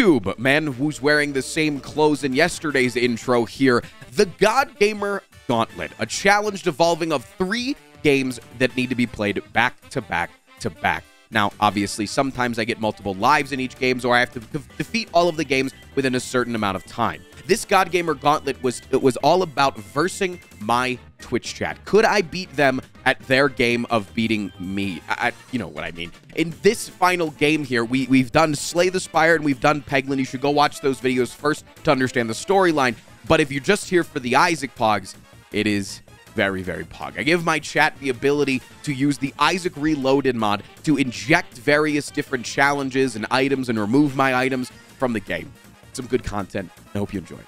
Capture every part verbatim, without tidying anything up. YouTube, man who's wearing the same clothes in yesterday's intro here, The God Gamer Gauntlet, a challenge evolving of three games that need to be played back to back to back. Now, obviously, sometimes I get multiple lives in each game, or I have to defeat all of the games within a certain amount of time. This God Gamer Gauntlet was it was all about versing my Twitch chat. Could I beat them at their game of beating me? I, I, you know what I mean. In this final game here, we, we've done Slay the Spire and we've done Peglin. You should go watch those videos first to understand the storyline. But if you're just here for the Isaac Pogs, it is very, very pog. I give my chat the ability to use the Isaac Reloaded mod to inject various different challenges and items and remove my items from the game. Some good content. I hope you enjoy it.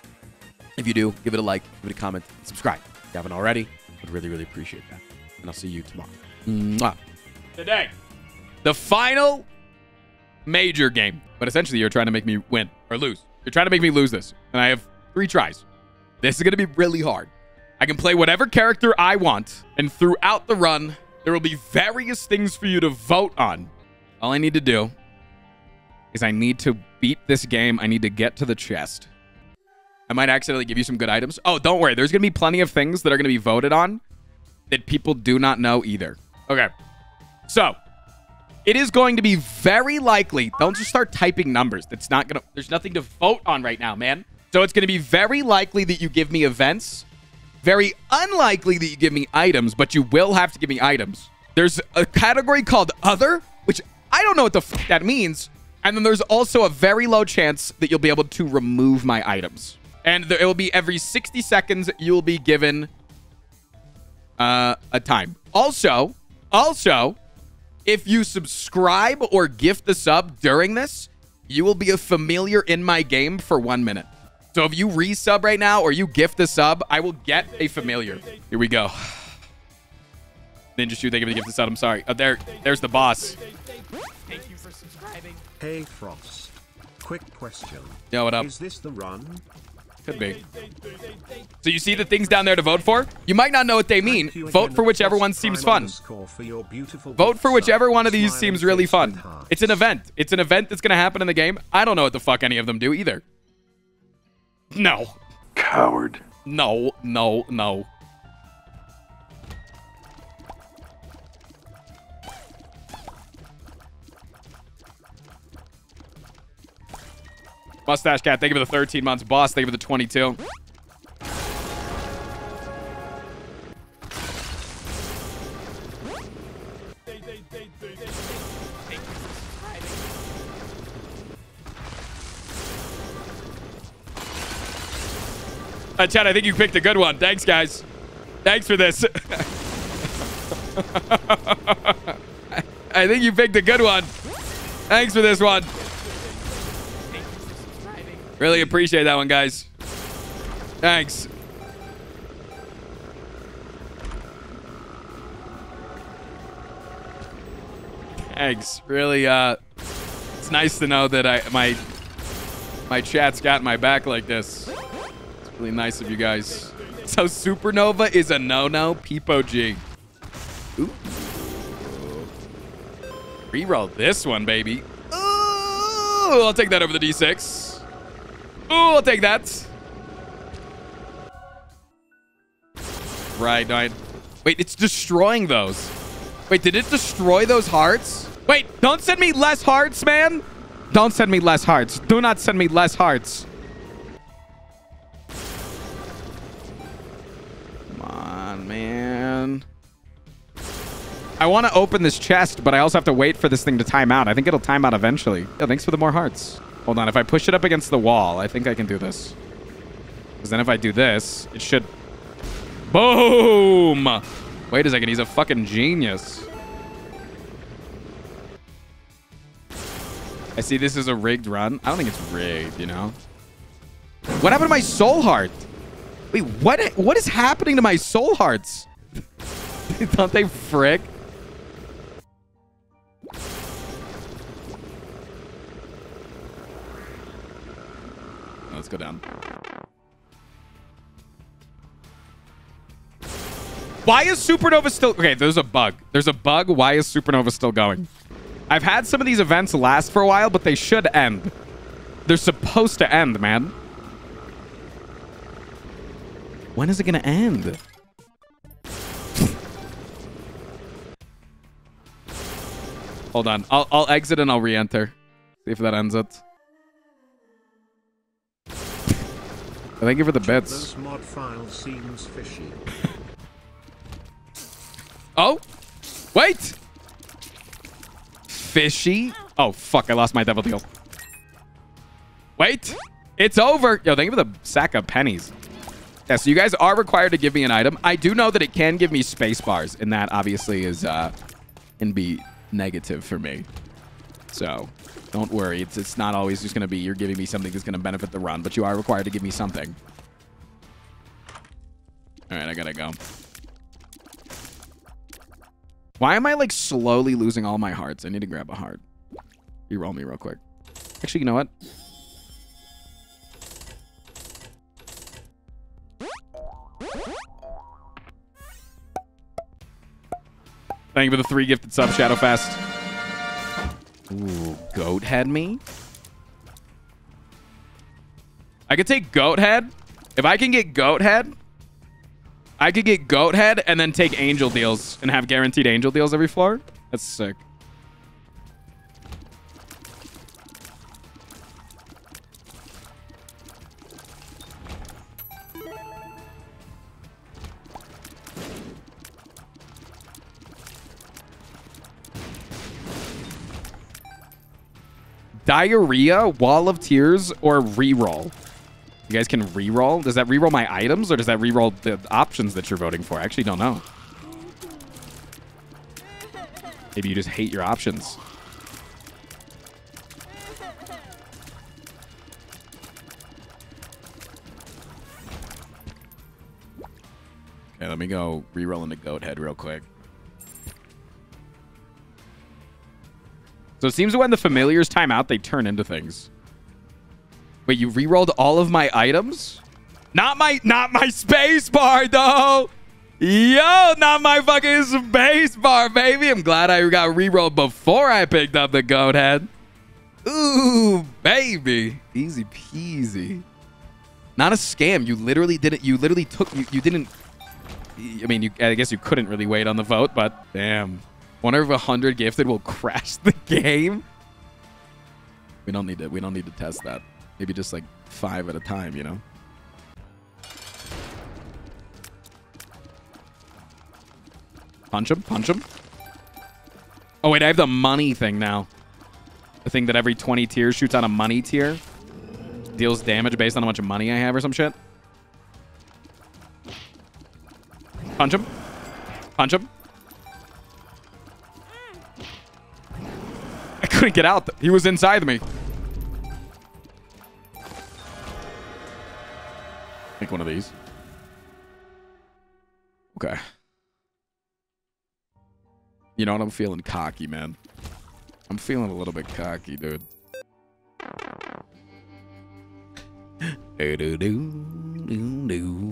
If you do, give it a like, give it a comment, subscribe. If you haven't already, I'd really, really appreciate that. And I'll see you tomorrow. Mwah. Today, the final major game. But essentially, you're trying to make me win or lose. You're trying to make me lose this. And I have three tries. This is going to be really hard. I can play whatever character I want, and throughout the run, there will be various things for you to vote on. All I need to do is I need to beat this game. I need to get to the chest. I might accidentally give you some good items. Oh, don't worry. There's going to be plenty of things that are going to be voted on that people do not know either. Okay. So, it is going to be very likely. Don't just start typing numbers. That's not going to... There's nothing to vote on right now, man. So, it's going to be very likely that you give me events. Very unlikely that you give me items, but you will have to give me items. There's a category called Other, which I don't know what the f that means. And then there's also a very low chance that you'll be able to remove my items. And there, it will be every sixty seconds you'll be given uh, a time. Also, also, if you subscribe or gift the sub during this, you will be a familiar in my game for one minute. So if you resub right now or you gift the sub, I will get a familiar. Here we go. Ninja shoot, they give me the gift the sub. I'm sorry. Oh, there, there's the boss. Thank you for subscribing. Hey Frost, quick question. Yo, what up? Is this the run? Could be. So you see the things down there to vote for? You might not know what they mean. Vote for whichever one seems fun. Vote for whichever one of these seems really fun. It's an event. It's an event that's going to happen in the game. I don't know what the fuck any of them do either. No. Coward. No, no, no. Mustache Cat, thank you for the thirteen months. Boss, thank you for the twenty-two. Uh, Chad, I think you picked a good one. Thanks, guys. Thanks for this. I, I think you picked a good one. Thanks for this one. Really appreciate that one, guys. Thanks. Thanks. Really, uh, it's nice to know that I my my chat's got my back like this. Really nice of you guys. So Supernova is a no-no. Peepo G. Ooh. Reroll this one, baby. Ooh, I'll take that over the D six. Ooh, I'll take that. Right, right. Wait, it's destroying those. Wait, did it destroy those hearts? Wait, don't send me less hearts, man. Don't send me less hearts. Do not send me less hearts. Man, I want to open this chest, but I also have to wait for this thing to time out. I think it'll time out eventually. Yeah, thanks for the more hearts. Hold on. If I push it up against the wall, I think I can do this. Because then if I do this, it should... Boom! Wait a second. He's a fucking genius. I see this is a rigged run. I don't think it's rigged, you know? What happened to my soul heart? Wait, what? What is happening to my soul hearts? Don't they frick? Let's go down. Why is Supernova still... Okay, there's a bug. There's a bug. Why is Supernova still going? I've had some of these events last for a while, but they should end. They're supposed to end, man. When is it gonna end? Hold on. I'll, I'll exit and I'll re-enter. See if that ends it. Thank you for the bits. Mod file seems fishy. Oh! Wait! Fishy? Oh, fuck. I lost my devil deal. Wait! It's over! Yo, thank you for the sack of pennies. Yeah, so you guys are required to give me an item. I do know that it can give me space bars, and that obviously is, uh, can be negative for me. So, don't worry. It's, it's not always just going to be you're giving me something that's going to benefit the run, but you are required to give me something. All right, I got to go. Why am I, like, slowly losing all my hearts? I need to grab a heart. Reroll me real quick. Actually, you know what? Thank you for the three gifted sub, Shadowfast. Ooh, Goat Head me? I could take Goat Head. If I can get Goat Head, I could get Goat Head and then take Angel Deals and have guaranteed Angel Deals every floor. That's sick. Diarrhea, Wall of Tears, or reroll. You guys can reroll. Does that reroll my items, or does that reroll the options that you're voting for? I actually don't know. Maybe you just hate your options. Okay, let me go reroll into Goat Head real quick. So it seems when the familiars time out, they turn into things. Wait, you rerolled all of my items? Not my, not my space bar, though. Yo, not my fucking space bar, baby. I'm glad I got rerolled before I picked up the Goat Head. Ooh, baby. Easy peasy. Not a scam. You literally didn't. You literally took. You, you didn't. I mean, you, I guess you couldn't really wait on the vote, but damn. One over a hundred gifted will crash the game. We don't need to. We don't need to test that. Maybe just like five at a time, you know. Punch him! Punch him! Oh wait, I have the money thing now. The thing that every twenty tiers shoots on a money tier, deals damage based on how much money I have or some shit. Punch him! Punch him! I couldn't get out. He was inside me. Take one of these. Okay. You know what? I'm feeling cocky, man. I'm feeling a little bit cocky, dude. Do do do do do.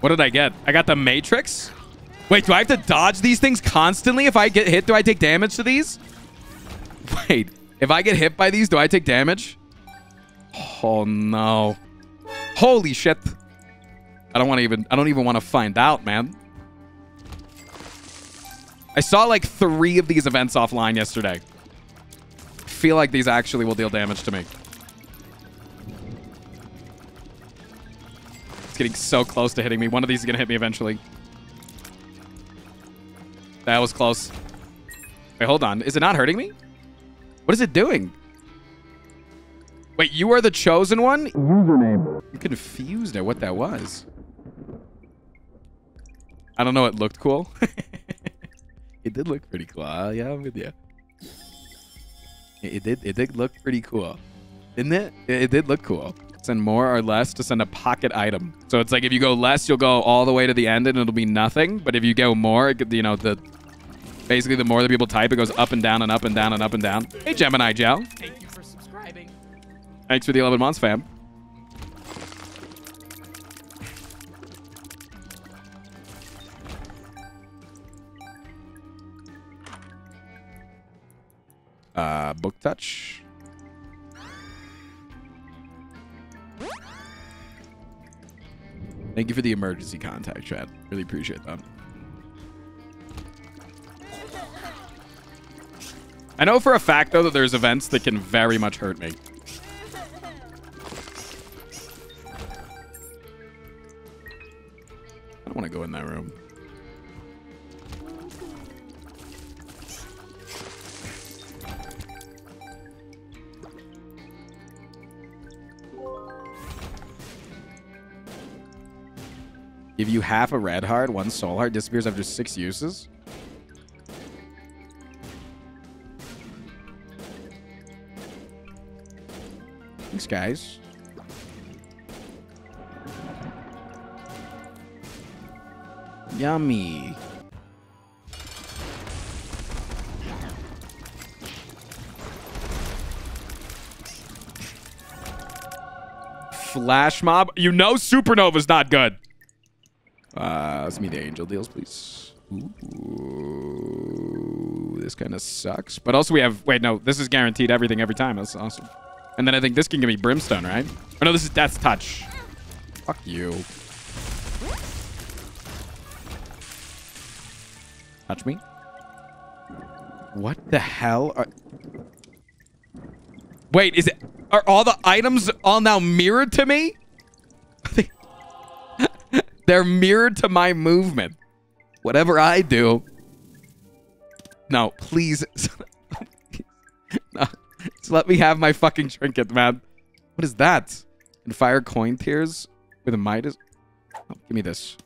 What did I get? I got the Matrix? Wait, do I have to dodge these things constantly? If I get hit, do I take damage to these? Wait, if I get hit by these, do I take damage? Oh, no. Holy shit. I don't want to even, I don't even want to find out, man. I saw like three of these events offline yesterday. I feel like these actually will deal damage to me. It's getting so close to hitting me. One of these is going to hit me eventually. That was close. Wait, hold on. Is it not hurting me? What is it doing? Wait, you are the chosen one? Username. I'm confused at what that was. I don't know. It looked cool. It did look pretty cool. Uh, yeah, I'm with you. It, it, did, it did look pretty cool. Didn't it? It, it did look cool. Send more or less to send a pocket item. So it's like if you go less, you'll go all the way to the end and it'll be nothing. But if you go more, it could, you know, the basically the more that people type, it goes up and down and up and down and up and down. Hey, Gemini Jow. Thank you for subscribing. Thanks for the eleven months, fam. Uh, Book Touch. Thank you for the emergency contact, Chad. Really appreciate that. I know for a fact, though, that there's events that can very much hurt me. I don't want to go in that room. Give you half a red heart, one soul heart, disappears after six uses. Thanks, guys. Yummy. Flash mob. You know Supernova's not good. Uh, let's meet the angel deals, please. Ooh, this kind of sucks. But also we have... Wait, no. This is guaranteed everything every time. That's awesome. And then I think this can give me Brimstone, right? Oh, no. This is Death's Touch. Fuck you. Touch me. What the hell? Are... Wait, is it... Are all the items all now mirrored to me? They're mirrored to my movement. Whatever I do. No, please. No, just let me have my fucking trinket, man. What is that? And fire coin tears with a Midas. Oh, give me this.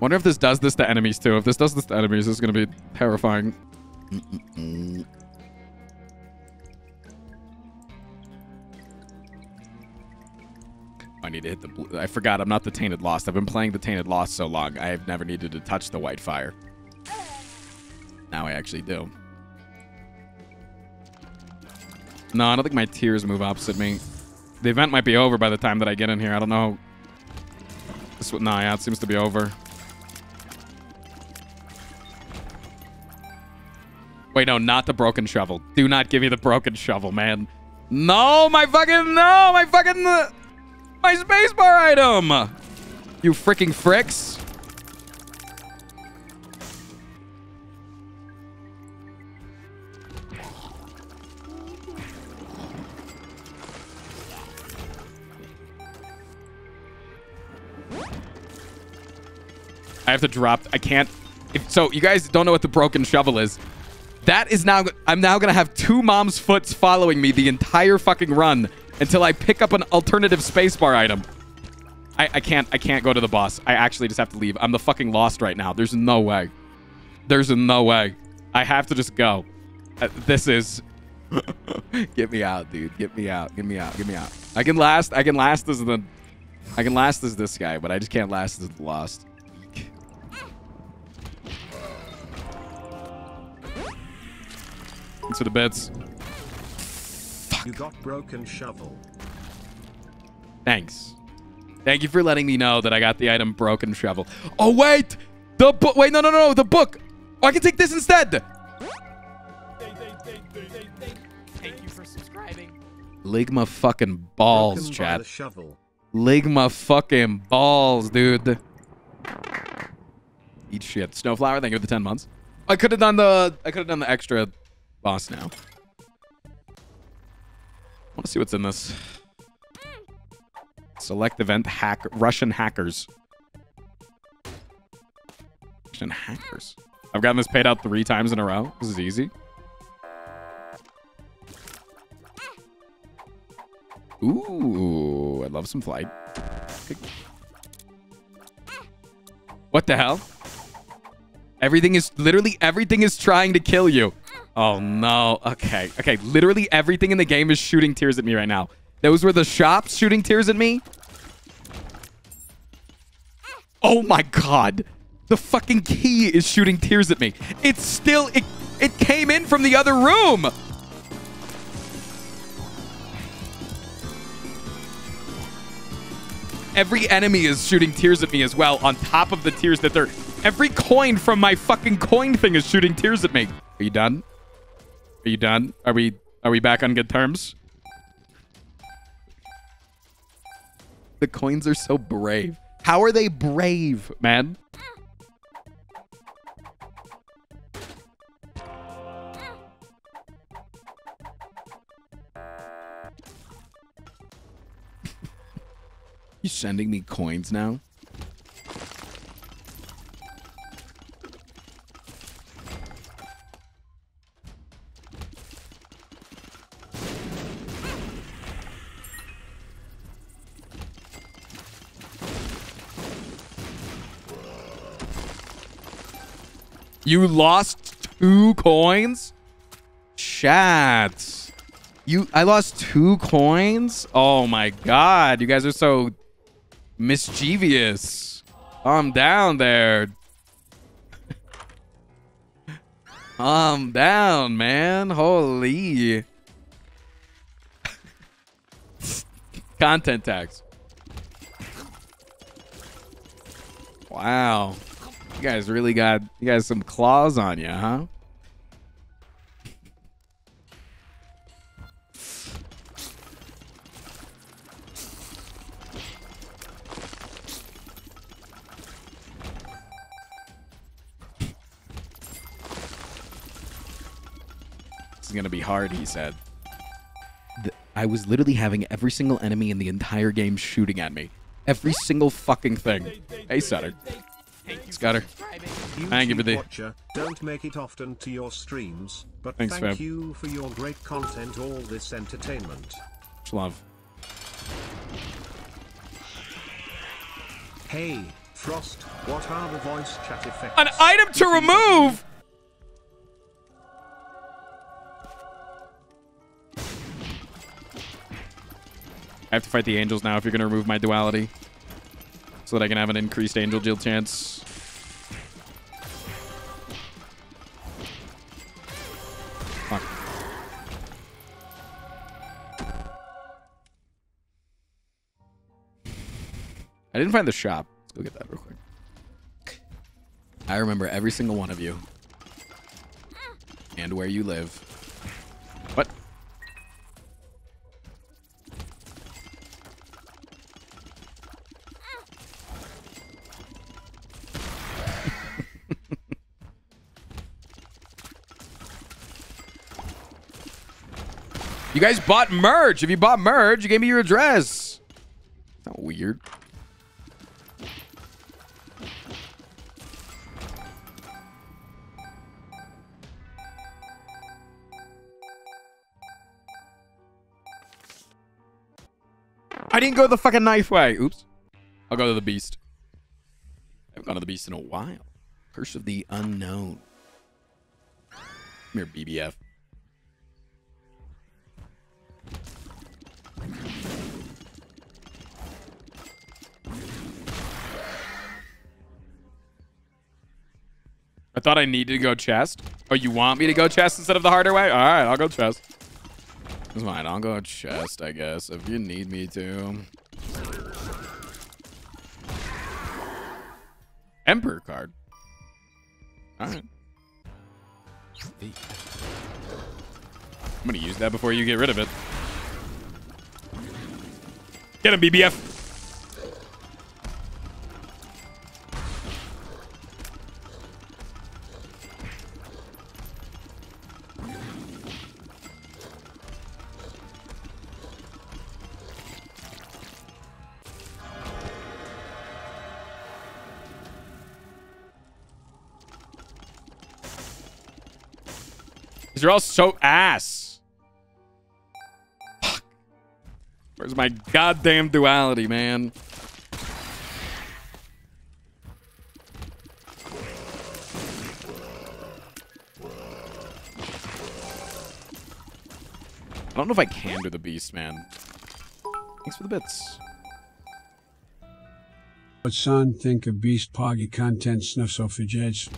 Wonder if this does this to enemies too. If this does this to enemies, this is going to be terrifying. Mm-mm-mm. I need to hit the blue. I forgot I'm not the Tainted Lost. I've been playing the Tainted Lost so long, I have never needed to touch the white fire. Now I actually do. No, I don't think my tears move opposite me. The event might be over by the time that I get in here. I don't know. This one, no, yeah, it seems to be over. Wait, no, not the Broken Shovel. Do not give me the Broken Shovel, man. No, my fucking, no, my fucking... Uh, my space bar item! You freaking fricks. I have to drop. I can't. If, so you guys don't know what the Broken Shovel is. That is now. I'm now going to have two Mom's Foots following me the entire fucking run. Until I pick up an alternative spacebar item. I, I can't I can't go to the boss. I actually just have to leave. I'm the fucking Lost right now. There's no way. There's no way. I have to just go. Uh, this is... Get me out, dude. Get me out. Get me out. Get me out. I can last. I can last as the... I can last as this guy, but I just can't last as the Lost. Thanks for the bets. You got Broken Shovel. Thanks. Thank you for letting me know that I got the item Broken Shovel. Oh, wait! The book. Wait, no, no, no, the book. Oh, I can take this instead. Thank you for subscribing. Ligma fucking balls, chat. Ligma fucking balls, dude. Eat shit. Snowflower, thank you for the ten months. I could have done the. I could have done the extra boss now. I want to see what's in this. Select event hack Russian hackers. Russian hackers. I've gotten this paid out three times in a row. This is easy. Ooh, I love some flight. What the hell? Everything is literally everything is trying to kill you. Oh, no. Okay. Okay. Literally everything in the game is shooting tears at me right now. Those were the shops shooting tears at me. Oh, my God. The fucking key is shooting tears at me. It's still... It, it came in from the other room. Every enemy is shooting tears at me as well, on top of the tears that they're... Every coin from my fucking coin thing is shooting tears at me. Are you done? Are you done? Are we are we back on good terms? The coins are so brave. How are they brave, man? You sending me coins now? You lost two coins? Shats. You, I lost two coins? Oh my God, you guys are so mischievous. Calm down there. Calm down, man. Holy. Content tax. Wow. You guys really got, you guys some claws on you, huh? Gonna be hard, he said. The, I was literally having every single enemy in the entire game shooting at me. Every single fucking thing. Hey, Sutter. Scudder. Thank you for the... Don't make it often to your streams, but thanks, thank fam. You for your great content, all this entertainment. Much love. Hey, Frost, what are the voice chat effects? An item to remove?! I have to fight the angels now if you're going to remove my duality so that I can have an increased angel deal chance. Fuck. I didn't find the shop. Let's go get that real quick. I remember every single one of you and where you live. What? You guys bought merch. If you bought merch, you gave me your address. That's not weird. I didn't go the fucking knife way. Oops. I'll go to the beast. I haven't gone to the beast in a while. Curse of the unknown. Come here, B B F. I thought I needed to go chest. Oh, you want me to go chest instead of the harder way? All right, I'll go chest. It's fine. I'll go chest, I guess, if you need me to. Emperor card. All right. I'm going to use that before you get rid of it. Get him, B B F. You're all so ass. Fuck. Where's my goddamn duality, man? I don't know if I can do the beast, man. Thanks for the bits. What son think of beast poggy content snuff so for judge?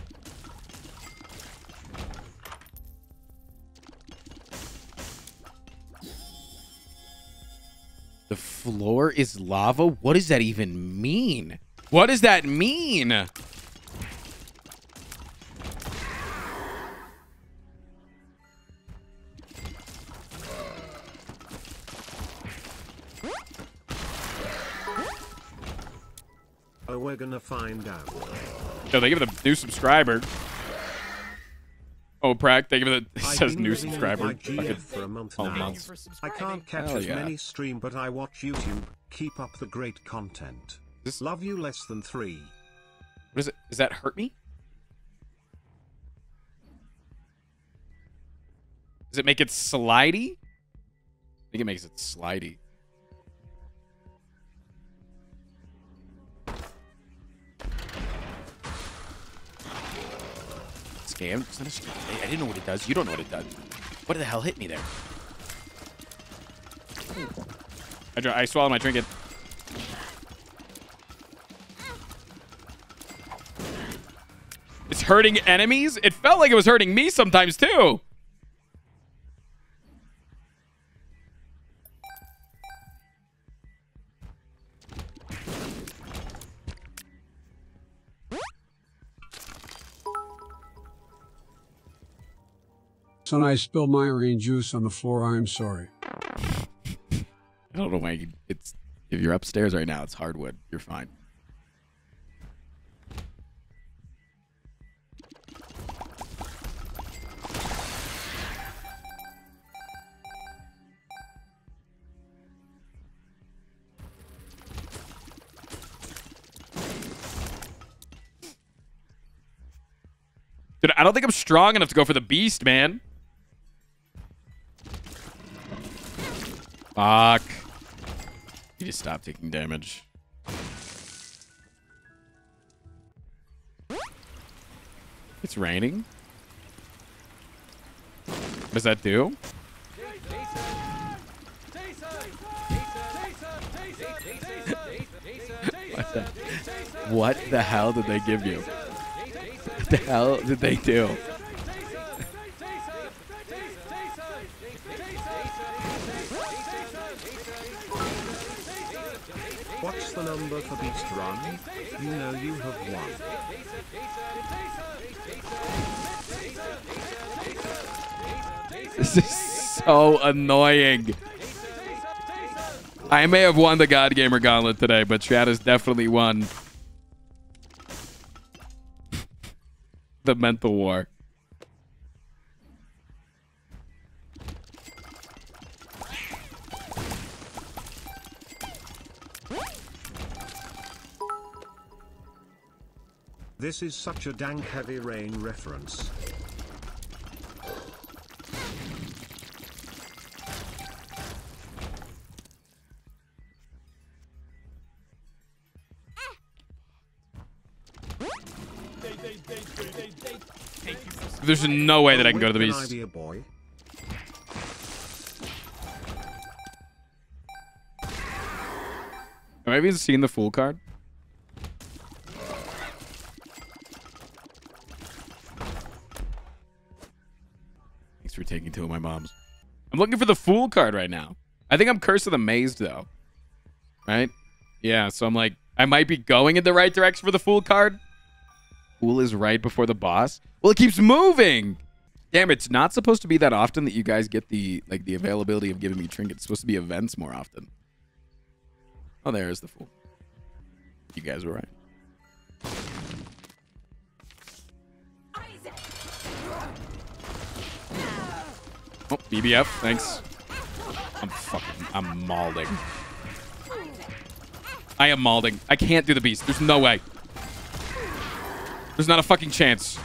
Floor is lava? What does that even mean? What does that mean? But we're gonna find out. So they give it a new subscriber. Oh, Prac, they give it a, it says new subscriber. G F for a month now. Months. I can't catch Hell as yeah. many stream, but I watch YouTube. Keep up the great content. This... Love you less than three. What is it? Does that hurt me? Does it make it slidey? I think it makes it slidey. Scam. It's not a scam. I didn't know what it does. You don't know what it does. What the hell hit me there? I, dry, I swallowed my trinket. It's hurting enemies? It felt like it was hurting me sometimes, too. Son, I spilled my orange juice on the floor. I'm sorry. I don't know why it's. If you're upstairs right now, it's hardwood. You're fine. Dude, I don't think I'm strong enough to go for the beast, man. Fuck. You just stop taking damage. It's raining. What does that do? What the, what the hell did they give you? What the hell did they do? What's the number for Beast Run? You know you have won. This is so annoying. I may have won the God Gamer Gauntlet today, but Chad has definitely won the mental war. This is such a dank heavy rain reference. There's no way that I can go to the beast. Have I even seen the fool card? Thanks for taking two of my moms. I'm looking for the fool card right now. I think I'm cursed of the maze though. Right? Yeah, so I'm like, I might be going in the right direction for the fool card. Fool is right before the boss. Well, it keeps moving. Damn, it's not supposed to be that often that you guys get the like the availability of giving me trinkets. It's supposed to be events more often. Oh, there is the fool. You guys were right. Oh, B B F, thanks. I'm fucking, I'm mauling. I am mauling. I can't do the beast. There's no way. There's not a fucking chance.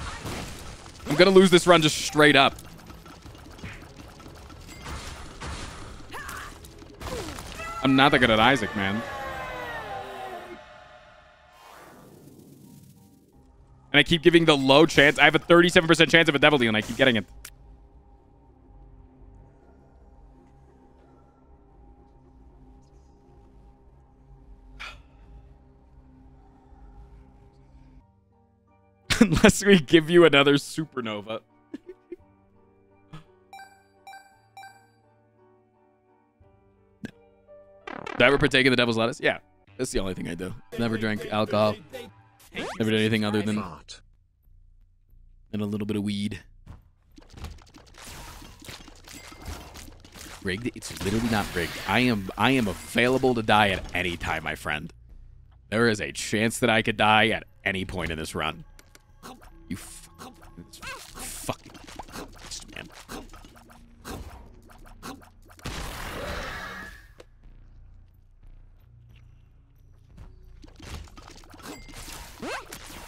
I'm gonna lose this run just straight up. I'm not that good at Isaac, man. And I keep giving the low chance. I have a thirty-seven percent chance of a devil deal, and I keep getting it. Unless we give you another supernova. Did I ever partake in the devil's lettuce? Yeah. That's the only thing I do. Never drank alcohol. Never did anything other than, than a little bit of weed. Rigged? It's literally not rigged. I am I am available to die at any time, my friend. There is a chance that I could die at any point in this round. You fucking, fucking beast, man.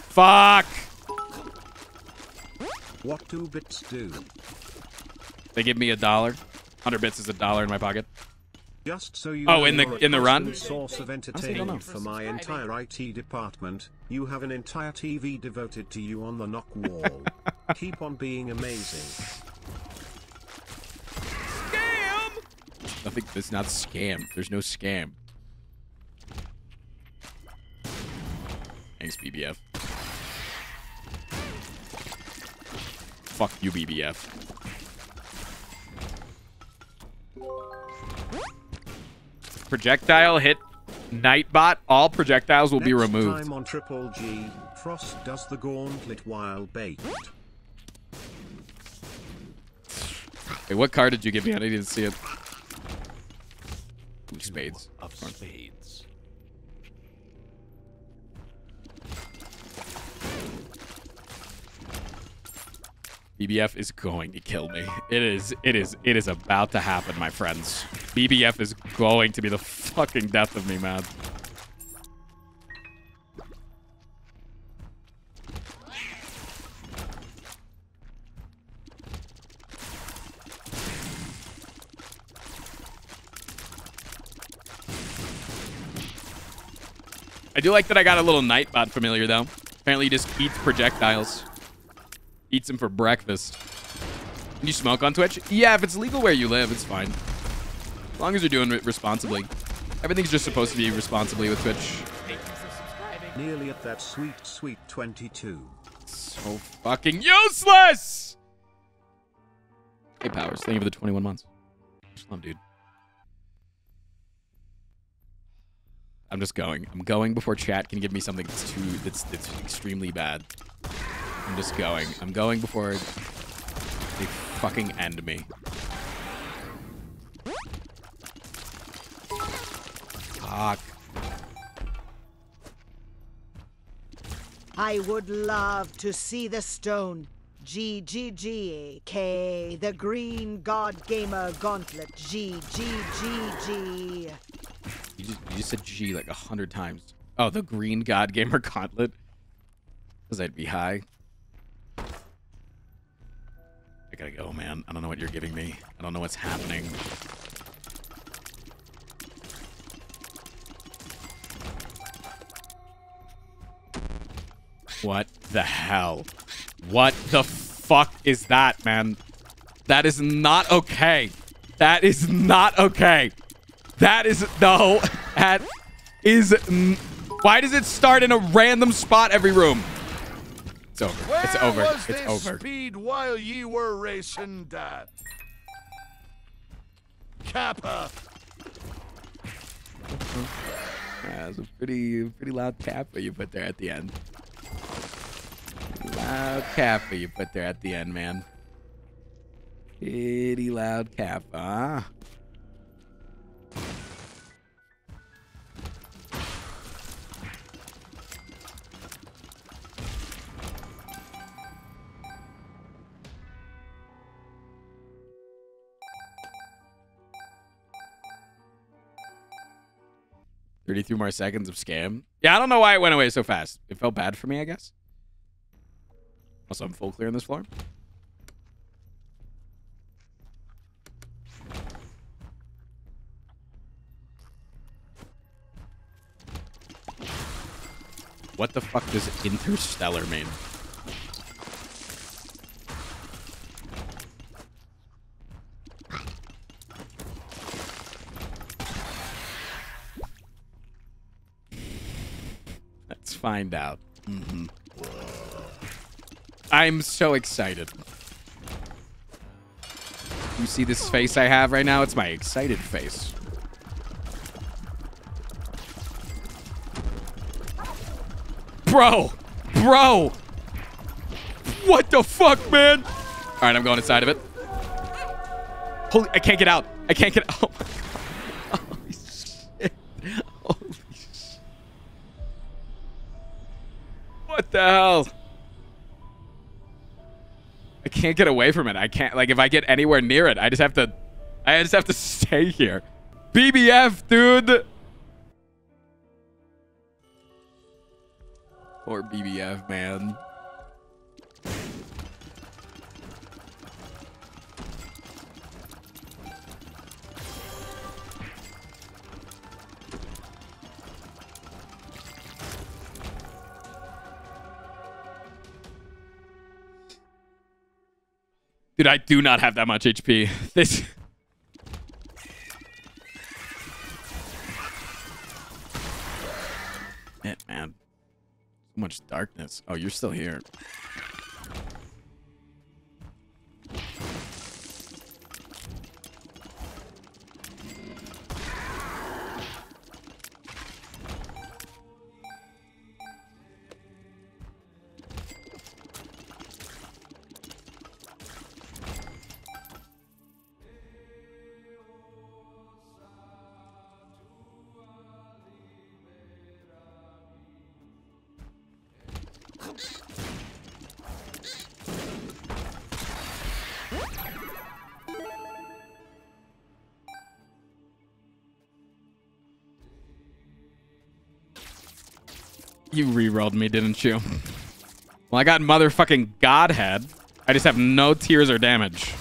Fuck! What do bits do? They give me a dollar. Hundred bits is a dollar in my pocket. Just so you oh, in the in the run. Source of entertainment for my entire I T department. You have an entire T V devoted to you on the knock wall. Keep on being amazing. Scam! Nothing. It's not scam. There's no scam. Thanks, B B F. Fuck you, B B F. Projectile hit Nightbot. All projectiles will Next be removed. Time on Triple G, Frost does the gauntlet while baked. Wait, what card did you give me? I didn't see it. Two spades. Of spades. B B F is going to kill me. It is, it is, it is about to happen, my friends. B B F is going to be the fucking death of me, man. I do like that I got a little Nightbot familiar, though. Apparently, he just eats projectiles. Eats him for breakfast. Can you smoke on Twitch? Yeah, if it's legal where you live, it's fine. As long as you're doing it responsibly. Everything's just supposed to be responsibly with Twitch. Nearly at that sweet, sweet twenty-two. So fucking useless! Hey, Powers. Thank you for the twenty-one months. Shalom, dude. I'm just going. I'm going before chat can give me something that's too... that's, that's extremely bad. I'm just going. I'm going before they fucking end me. Fuck. I would love to see the stone. G G G K. The Green God Gamer Gauntlet. G G G G. You just, you just said G like a hundred times. Oh, the Green God Gamer Gauntlet. Because I'd be high. I gotta go, man. I don't know what you're giving me. I don't know what's happening. What the hell? What the fuck is that, man? That is not okay. That is not okay. That is... No. That is... Why does it start in a random spot every room? It's over. Where it's over. Was it's this over. Speed while ye were racing that. Kappa. Yeah, that's a pretty, pretty loud kappa you put there at the end. Pretty loud kappa you put there at the end, man. Pretty loud kappa. thirty-three more seconds of scam. Yeah, I don't know why it went away so fast. It felt bad for me, I guess. Also, I'm full clear on this floor. What the fuck does interstellar mean? Find out. Mm-hmm. I'm so excited. You see this face I have right now? It's my excited face. Bro! Bro! What the fuck, man? All right, I'm going inside of it. Holy, I can't get out. I can't get out. Oh my God. Holy shit. Holy What the hell? I can't get away from it. I can't, like, if I get anywhere near it, I just have to, I just have to stay here. B B F, dude. Poor B B F, man. Dude, I do not have that much H P. This... Shit, man. So much darkness. Oh, you're still here. You rerolled me, didn't you? Well, I got motherfucking Godhead. I just have no tears or damage.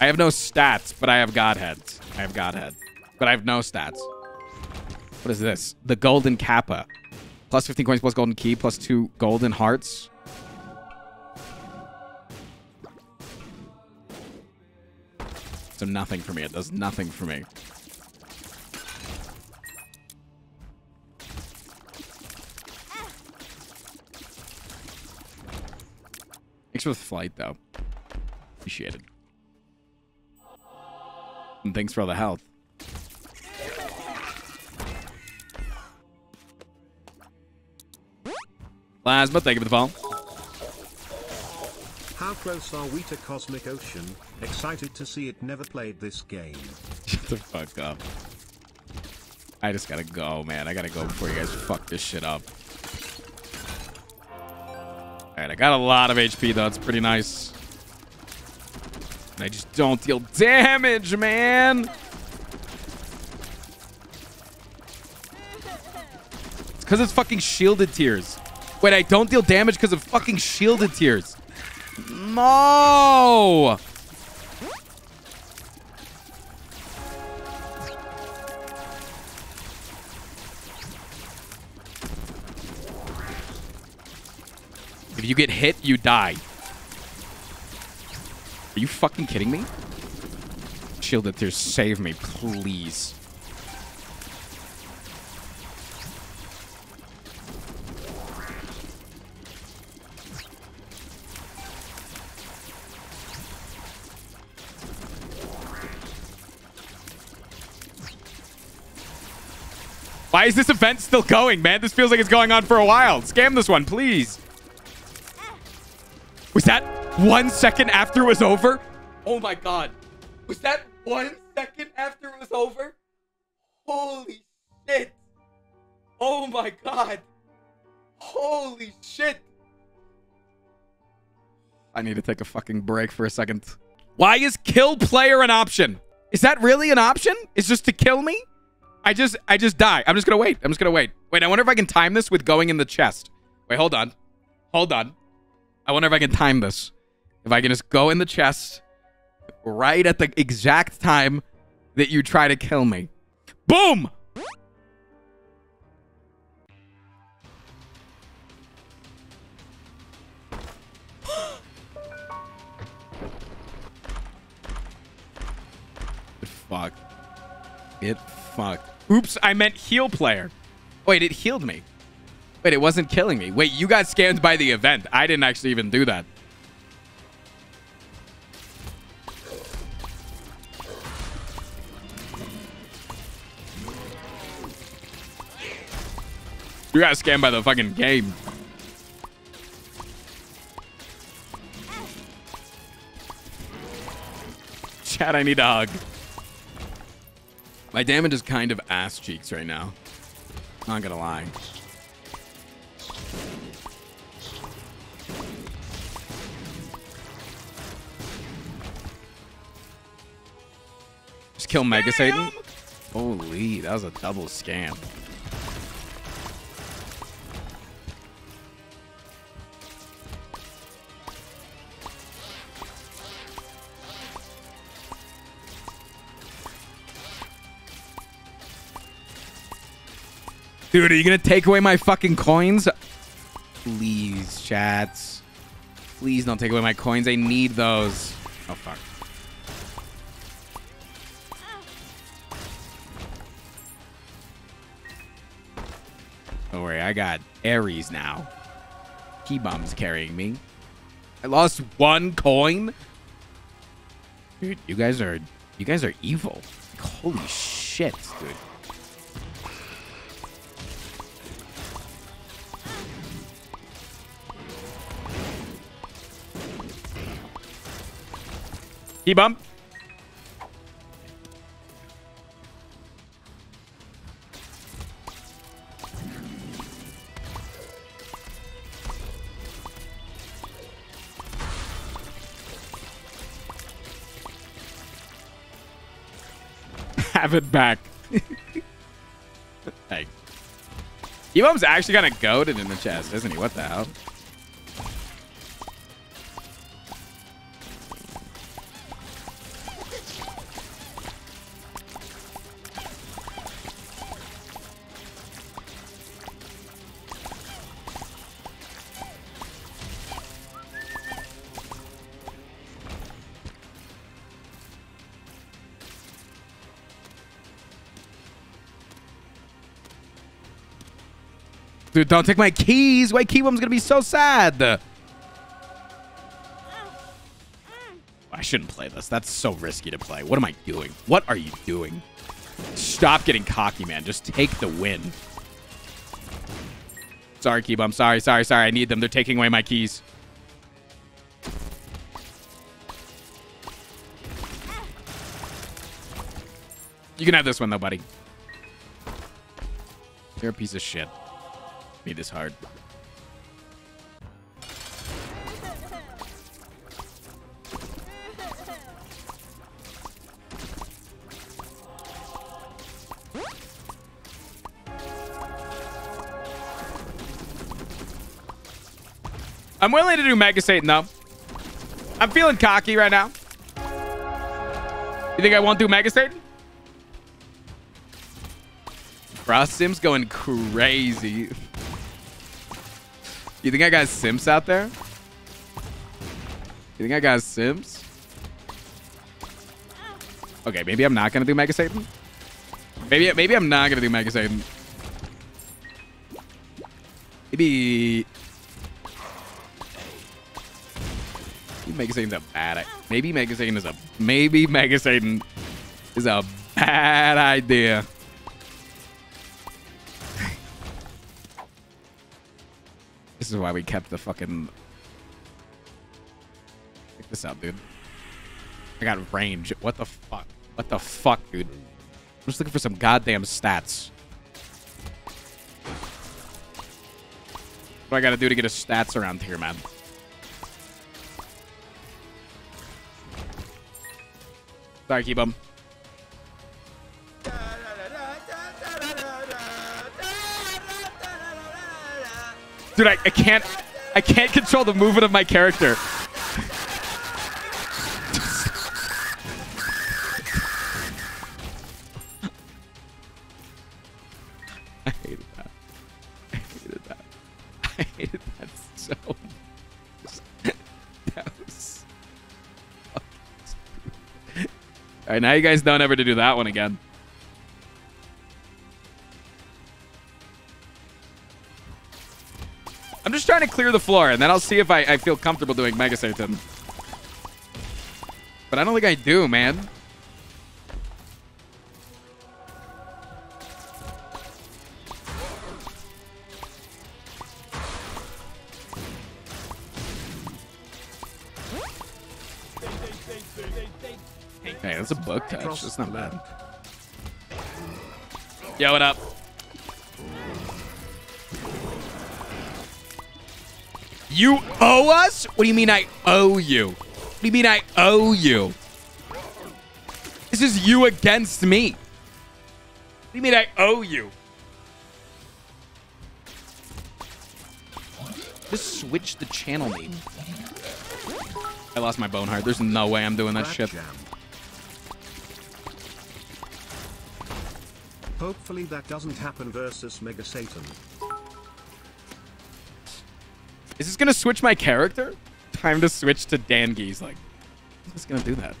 I have no stats, but I have Godheads. I have Godhead, but I have no stats. What is this? The Golden Kappa. Plus fifteen coins, plus Golden Key, plus two Golden Hearts. So nothing for me. It does nothing for me. Thanks for the flight, though. Appreciate it. And thanks for all the health. Plasma, thank you for the follow. How close are we to Cosmic Ocean? Excited to see it. Never played this game. Shut the fuck up. I just gotta go, man. I gotta go before you guys fuck this shit up. Alright, I got a lot of H P, though. It's pretty nice. And I just don't deal damage, man! It's because it's fucking Shielded Tears. Wait, I don't deal damage because of fucking Shielded Tears. No! If you get hit, you die. Are you fucking kidding me? Shielded Tears, save me, please. Why is this event still going, man? This feels like it's going on for a while. Scam this one, please. Was that one second after it was over? Oh my God. Was that one second after it was over? Holy shit. Oh my God. Holy shit. I need to take a fucking break for a second. Why is kill player an option? Is that really an option? It's just to kill me? I just, I just die. I'm just gonna wait. I'm just gonna wait. Wait, I wonder if I can time this with going in the chest. Wait, hold on. Hold on. I wonder if I can time this. If I can just go in the chest right at the exact time that you try to kill me. Boom! It fucked. It fucked. Oops, I meant heal player. Wait, it healed me. Wait, it wasn't killing me. Wait, you got scammed by the event. I didn't actually even do that. You got scammed by the fucking game. Chat, I need a hug. My damage is kind of ass cheeks right now. Not gonna lie. Just kill Mega Satan. Holy, that was a double scam. Dude, are you gonna take away my fucking coins? Please, chats. Please don't take away my coins. I need those. Oh, fuck. Don't worry, I got Ares now. Keybomb's carrying me. I lost one coin? Dude, you guys are... You guys are evil. Like, holy shit, dude. Keybomb. Have it back. Hey. Keybomb's actually gonna goat it in the chest, isn't he? What the hell? Dude, don't take my keys. Why, Keybomb's gonna be so sad. I shouldn't play this. That's so risky to play. What am I doing? What are you doing? Stop getting cocky, man. Just take the win. Sorry, Keybomb. Sorry, sorry, sorry. I need them. They're taking away my keys. You can have this one, though, buddy. You're a piece of shit. Me this hard. I'm willing to do Mega Satan though. I'm feeling cocky right now. You think I won't do Mega Satan? Bruh, Sim's going crazy. You think I got Sims out there? You think I got Sims? Okay, maybe I'm not gonna do Mega Satan. Maybe maybe I'm not gonna do Mega Satan. Maybe Mega Satan's a bad. Maybe Mega Satan is a maybe Mega Satan is a bad idea. This is why we kept the fucking... Check this out, dude. I got range. What the fuck? What the fuck, dude? I'm just looking for some goddamn stats. What do I gotta do to get a stats around here, man? Sorry, Keybomb. Dude, I, I can't, I can't control the movement of my character. I hated that. I hated that. I hated that so much. That was fucking stupid. All right, now you guys don't ever to do that one again. I'm just trying to clear the floor, and then I'll see if I, I feel comfortable doing Mega Satan. But I don't think I do, man. Hey, that's a bug touch. That's not bad. Yo, what up? You owe us? What do you mean I owe you? What do you mean I owe you? This is you against me. What do you mean I owe you? Just switch the channel lead. I lost my bone heart. There's no way I'm doing that shit. Hopefully that doesn't happen versus Mega Satan. Is this gonna switch my character? Time to switch to Dan Giesling. I'm just gonna do that.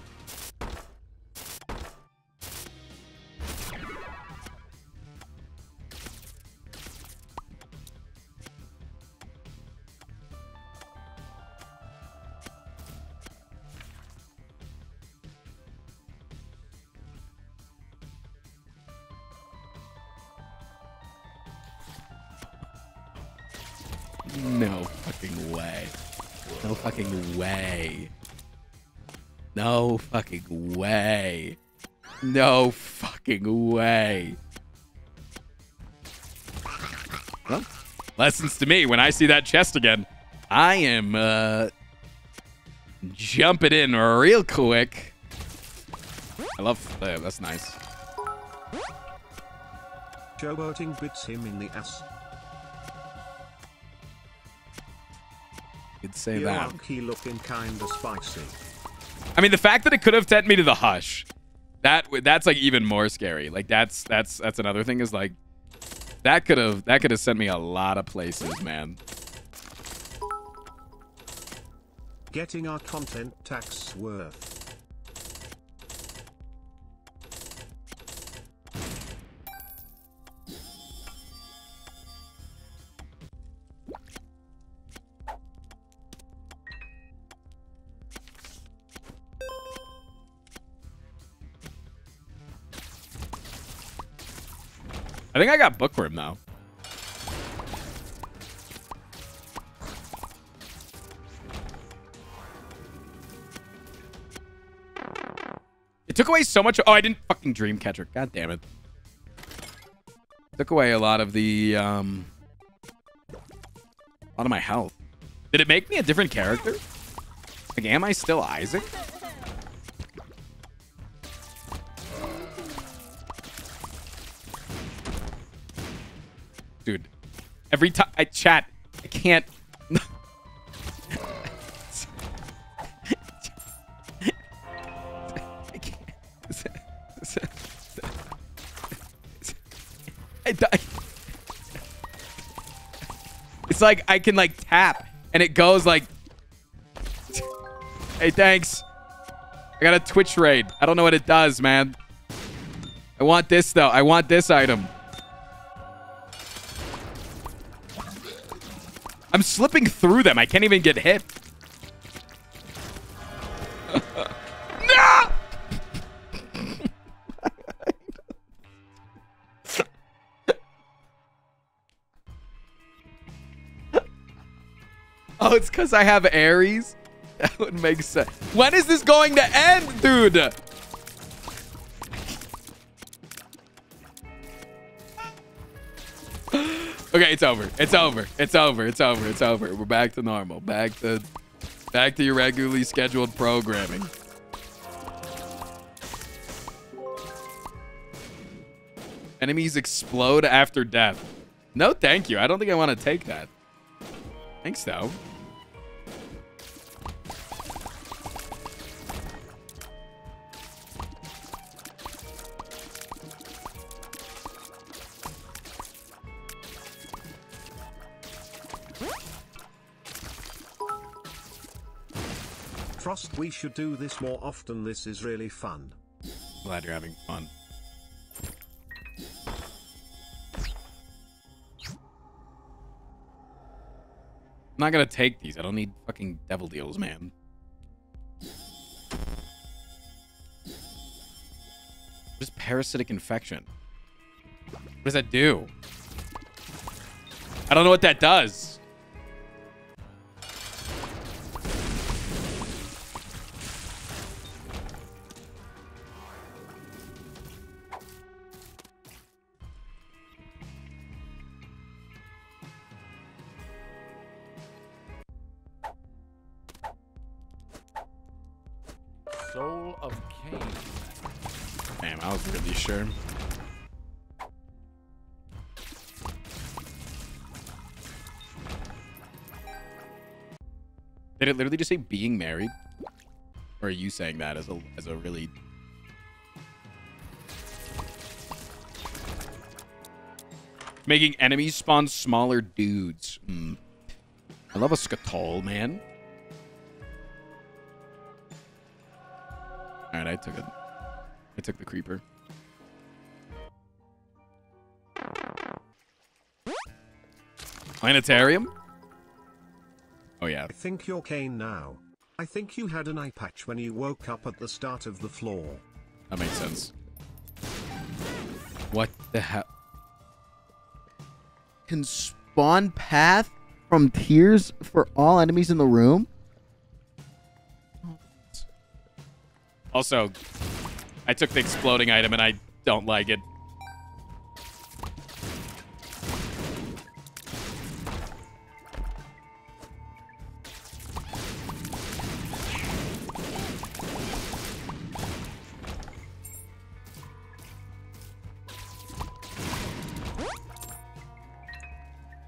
No fucking way. No fucking way. No fucking way. No fucking way. Well, lessons to me. When I see that chest again, I am uh, jumping in real quick. I love uh, that's nice. Showboating bits him in the ass. Say that. Looking kinda spicy. I mean, the fact that it could have sent me to the hush, that that's like even more scary. Like that's that's that's another thing is like that could have that could have sent me a lot of places, man. Getting our content tax worth. I think I got Bookworm, though. It took away so much. Oh, I didn't fucking Dreamcatcher. God damn it. Took away a lot of the, um... a lot of my health. Did it make me a different character? Like, am I still Isaac? Dude, every time I chat, I can't. I can't. I die. It's like I can like tap and it goes like. Hey, thanks. I got a Twitch raid. I don't know what it does, man. I want this though. I want this item. I'm slipping through them. I can't even get hit. No! Oh, it's because I have Ares? That would make sense. When is this going to end, dude? Okay, it's over. It's over. It's over. It's over. It's over. We're back to normal. Back to back to your regularly scheduled programming. Enemies explode after death. No, thank you. I don't think I want to take that. Thanks, though. Frost, we should do this more often. This is really fun. Glad you're having fun. I'm not gonna take these. I don't need fucking devil deals, man. Just parasitic infection. What does that do? I don't know what that does. Soul of Cain. Damn, I was really sure. Did it literally just say being married? Or are you saying that as a as a really... Making enemies spawn smaller dudes. Mm. I love a Skatol, man. Alright, I took a... I took the creeper. Planetarium? Oh, yeah. I think you're Kane now. I think you had an eye patch when you woke up at the start of the floor. That makes sense. What the hell? Can spawn path from tears for all enemies in the room? Also, I took the exploding item and I don't like it.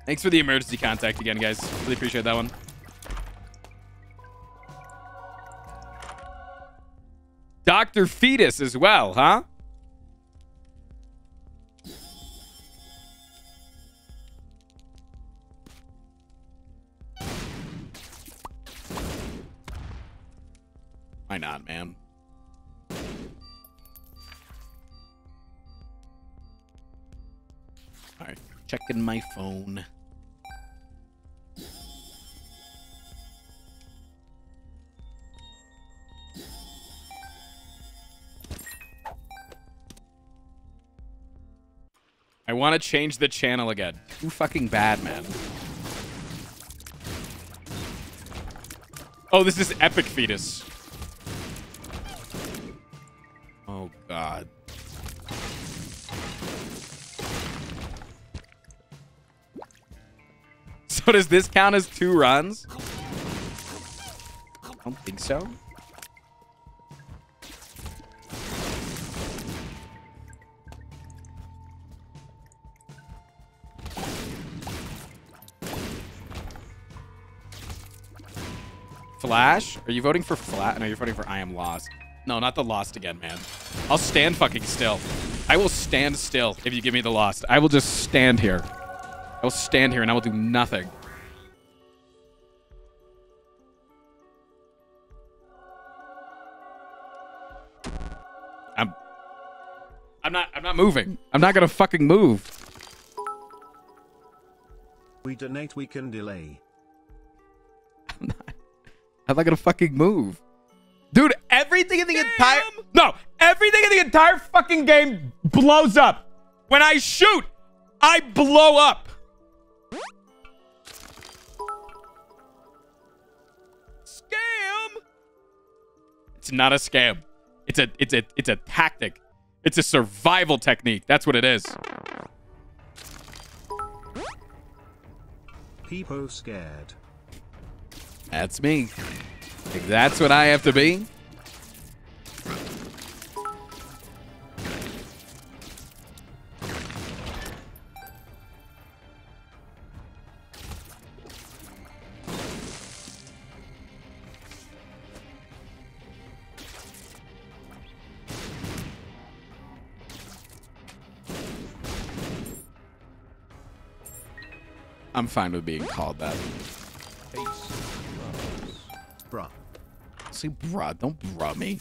Thanks for the emergency contact again, guys. Really appreciate that one. Doctor Fetus as well, huh? Why not, man? All right, checking my phone. I want to change the channel again. Too fucking bad, man. Oh, this is Epic Fetus. Oh, God. So does this count as two runs? I don't think so. Flash? Are you voting for Flat? No, you're voting for I Am Lost. No, not the Lost again, man. I'll stand fucking still. I will stand still if you give me the Lost. I will just stand here. I will stand here and I will do nothing. I'm... I'm not... I'm not moving. I'm not gonna fucking move. We donate, we can delay. I'm not... I'm not gonna fucking move. Dude, everything in the Damn. entire... No, everything in the entire fucking game blows up. When I shoot, I blow up. Scam! It's not a scam. It's a, it's a, it's a tactic. It's a survival technique. That's what it is. People scared. That's me. Like, that's what I have to be. I'm fine with being called that. Bruh. Say bruh. Don't bruh me.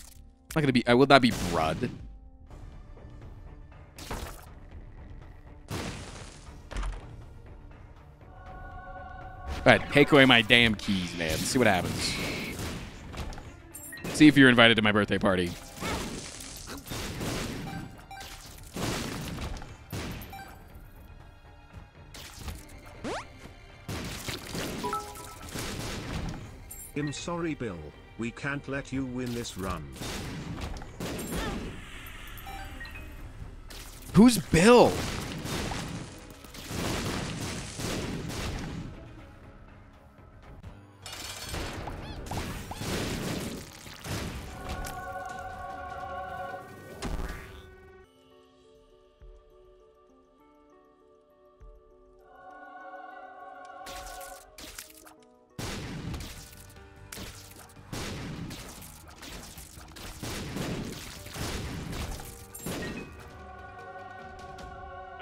It's not gonna be. I will not be bruh'd. Alright, take away my damn keys, man. Let's see what happens. See if you're invited to my birthday party. I'm sorry, Bill. We can't let you win this run. Who's Bill?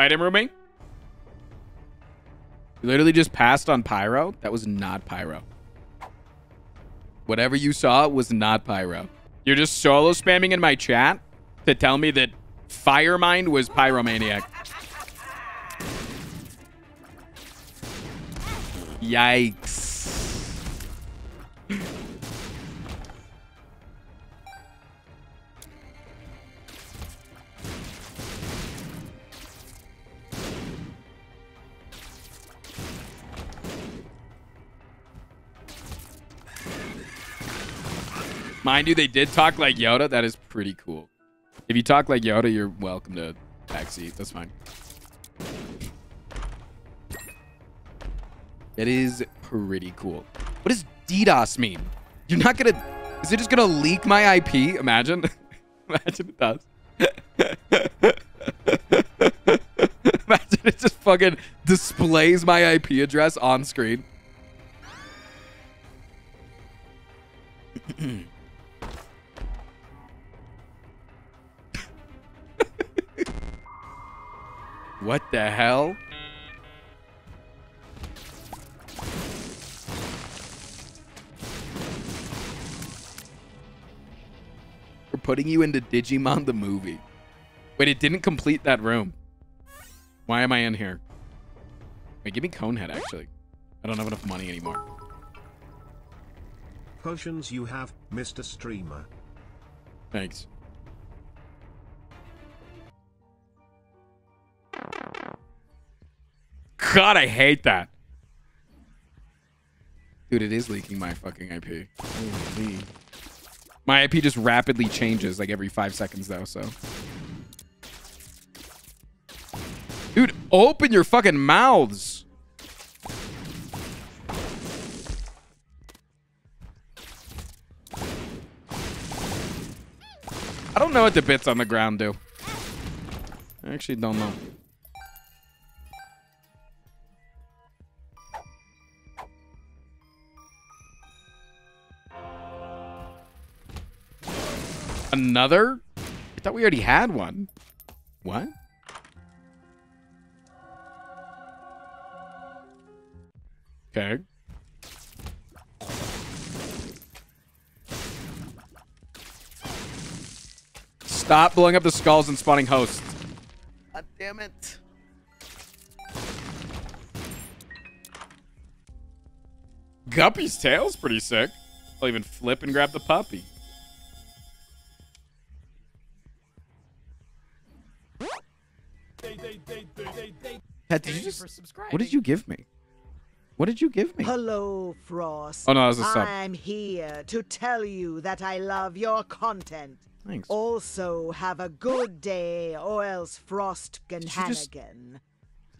item rooming? You literally just passed on Pyro? That was not Pyro. Whatever you saw was not Pyro. You're just solo spamming in my chat to tell me that Firemind was Pyromaniac. Yikes. Mind you, they did talk like Yoda. That is pretty cool. If you talk like Yoda, you're welcome to backseat. That's fine. That is pretty cool. What does DDoS mean? You're not gonna... Is it just gonna leak my I P? Imagine. Imagine it does. Imagine it just fucking displays my I P address on screen. What the hell? Putting you into Digimon the movie. Wait, it didn't complete that room. Why am I in here? Wait, give me Conehead, actually. I don't have enough money anymore. Potions you have, Mister Streamer. Thanks. God, I hate that. Dude, it is leaking my fucking I P. Holy... My I P just rapidly changes like every five seconds though, so. Dude, open your fucking mouths. I don't know what the bits on the ground do. I actually don't know. Another? I thought we already had one. What? Okay. Stop blowing up the skulls and spawning hosts. God damn it. Guppy's tail's pretty sick. I'll even flip and grab the puppy. Dad, did you just, what did you give me? What did you give me? Hello, Frost. Oh, no, that was a sub. I'm here to tell you that I love your content. Thanks. Also, have a good day, or else Frost can Hannigan.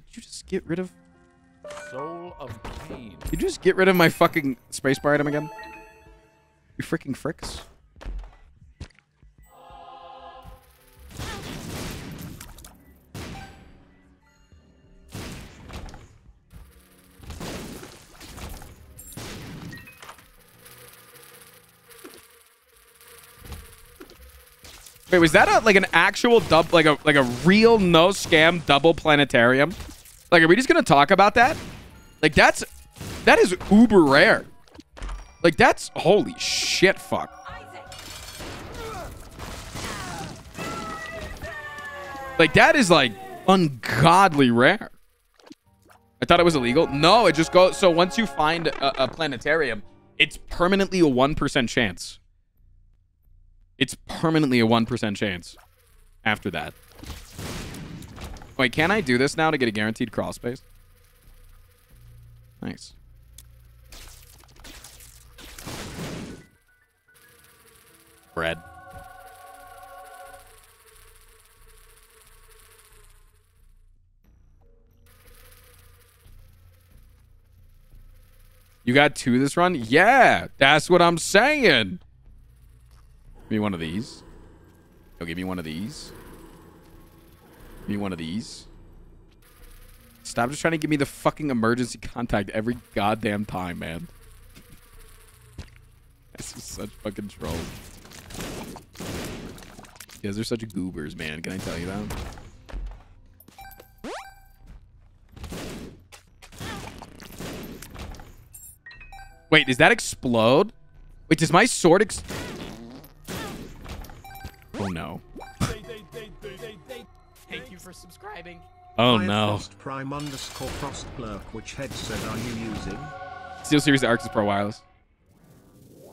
Did you just get rid of... Soul of Pain. Did you just get rid of my fucking space bar item again? You freaking fricks. Wait, was that a, like an actual dub, like a like a real no scam double planetarium? Like, are we just gonna talk about that? Like, that's that is uber rare. Like, that's holy shit, fuck. Like, that is like ungodly rare. I thought it was illegal. No, it just goes. So once you find a, a planetarium, it's permanently a one percent chance. It's permanently a one percent chance after that. Wait, can I do this now to get a guaranteed crawl space? Nice. Bread. You got two this run? Yeah, that's what I'm saying. Give me one of these. No, give me one of these. Give me one of these. Stop just trying to give me the fucking emergency contact every goddamn time, man. This is such fucking troll. You guys are such goobers, man. Can I tell you that? Wait, does that explode? Wait, does my sword ex... Oh, no. Thank you for subscribing. Oh, no. Prime underscore Frostblurk, which headset are you using? SteelSeries Arxis Pro Wireless.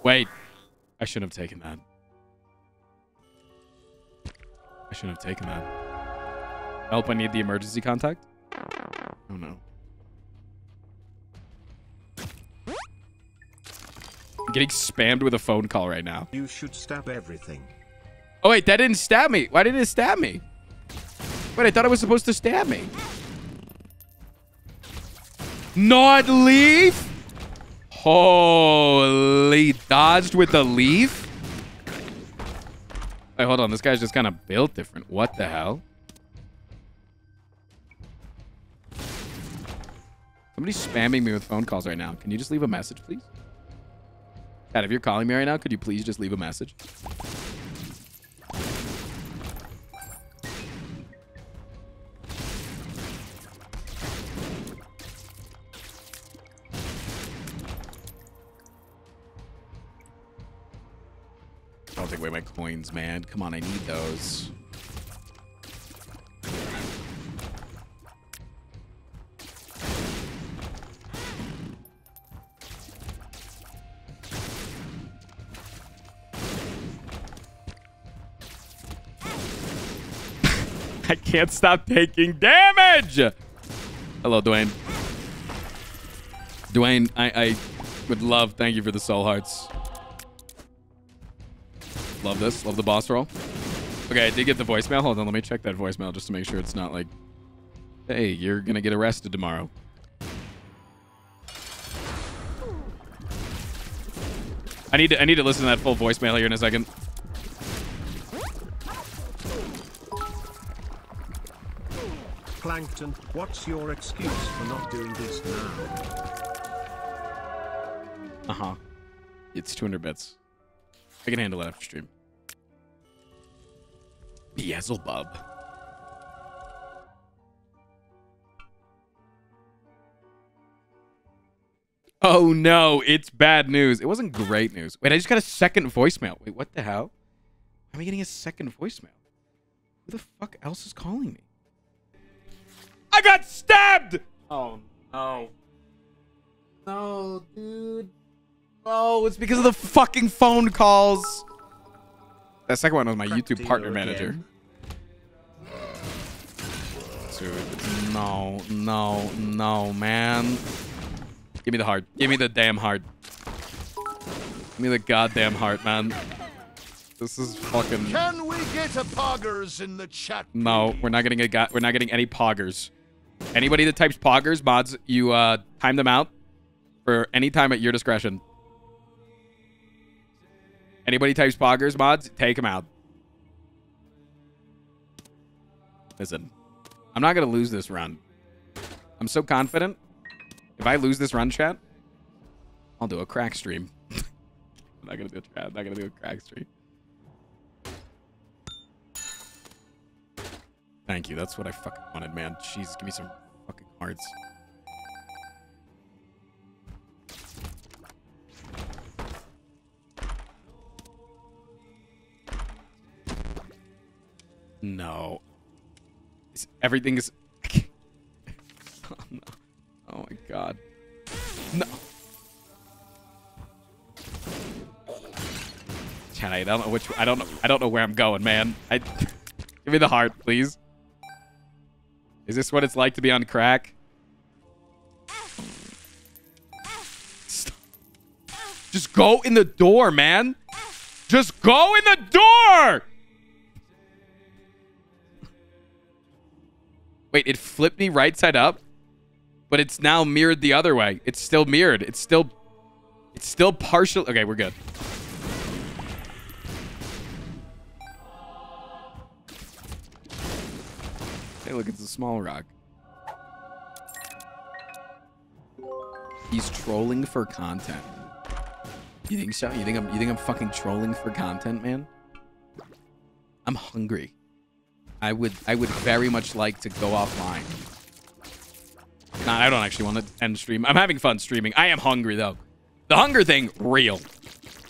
Wait. I shouldn't have taken that. I shouldn't have taken that. Help, I need the emergency contact. Oh, no. I'm getting spammed with a phone call right now. You should stab everything. Oh, wait, that didn't stab me. Why didn't it stab me? Wait, I thought it was supposed to stab me. Not leaf? Holy, dodged with a leaf? Wait, hold on. This guy's just kind of built different. What the hell? Somebody's spamming me with phone calls right now. Can you just leave a message, please? God, if you're calling me right now, could you please just leave a message? I'll take away my coins, man. Come on, I need those. I can't stop taking damage. Hello, Dwayne. Dwayne, I, I would love. Thank you for the soul hearts. Love this. Love the boss roll. Okay, I did get the voicemail. Hold on, let me check that voicemail just to make sure it's not like, hey, you're going to get arrested tomorrow. I need to, I need to listen to that full voicemail here in a second. Plankton, what's your excuse for not doing this now? Uh-huh. It's two hundred bits. I can handle that after stream. Beelzebub. Oh no, it's bad news. It wasn't great news. Wait, I just got a second voicemail. Wait, what the hell? Am I getting a second voicemail? Who the fuck else is calling me? I got stabbed! Oh no. No, dude. Oh, it's because of the fucking phone calls. That second one was my YouTube partner manager. Dude, no, no, no, man. Give me the heart. Give me the damn heart. Give me the goddamn heart, man. This is fucking. Can we get a poggers in the chat? No, we're not getting a go- we're not getting any poggers. Anybody that types poggers, mods, you uh, time them out for any time at your discretion. Anybody types poggers, mods, take them out. Listen, I'm not going to lose this run. I'm so confident. If I lose this run, chat, I'll do a crack stream. I'm not going to do a I'm not going to do a crack stream. Thank you. That's what I fucking wanted, man. Jeez, give me some fucking hearts. No. Everything is... Oh, no. Oh, my God. No. Chat, I don't know which... I don't know, I don't know where I'm going, man. I, give me the heart, please. Is this what it's like to be on crack? Stop. Just go in the door, man. Just go in the door! Wait, it flipped me right side up, but it's now mirrored the other way. It's still mirrored. It's still, it's still partial. Okay, we're good. Hey, look, it's a small rock. He's trolling for content. You think so? You think I'm? You think I'm fucking trolling for content, man? I'm hungry. I would I would very much like to go offline. Nah, I don't actually want to end stream. I'm having fun streaming. I am hungry, though. The hunger thing, real.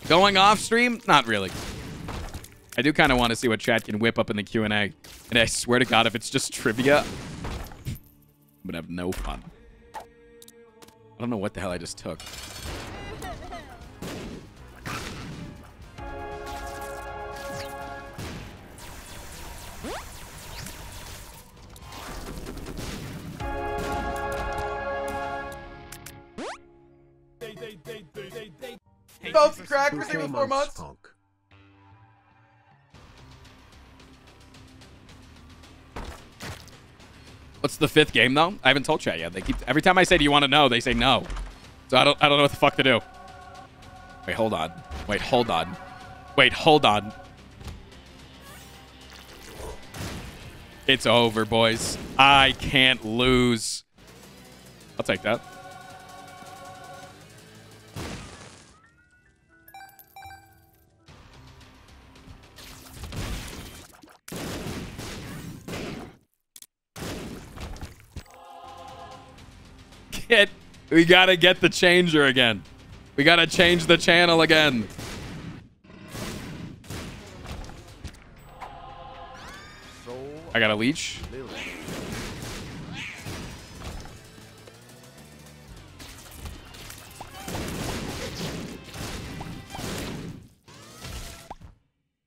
Going off stream? Not really. I do kind of want to see what chat can whip up in the Q and A. And I swear to God, if it's just trivia, I'm going to have no fun. I don't know what the hell I just took. Both crack for three or four months. Punk. What's the fifth game though? I haven't told chat yet. They keep every time I say do you want to know, they say no. So I don't I don't know what the fuck to do. Wait, hold on. Wait, hold on. Wait, hold on. It's over, boys. I can't lose. I'll take that. It. We gotta get the changer again. We gotta change the channel again. I got a leech.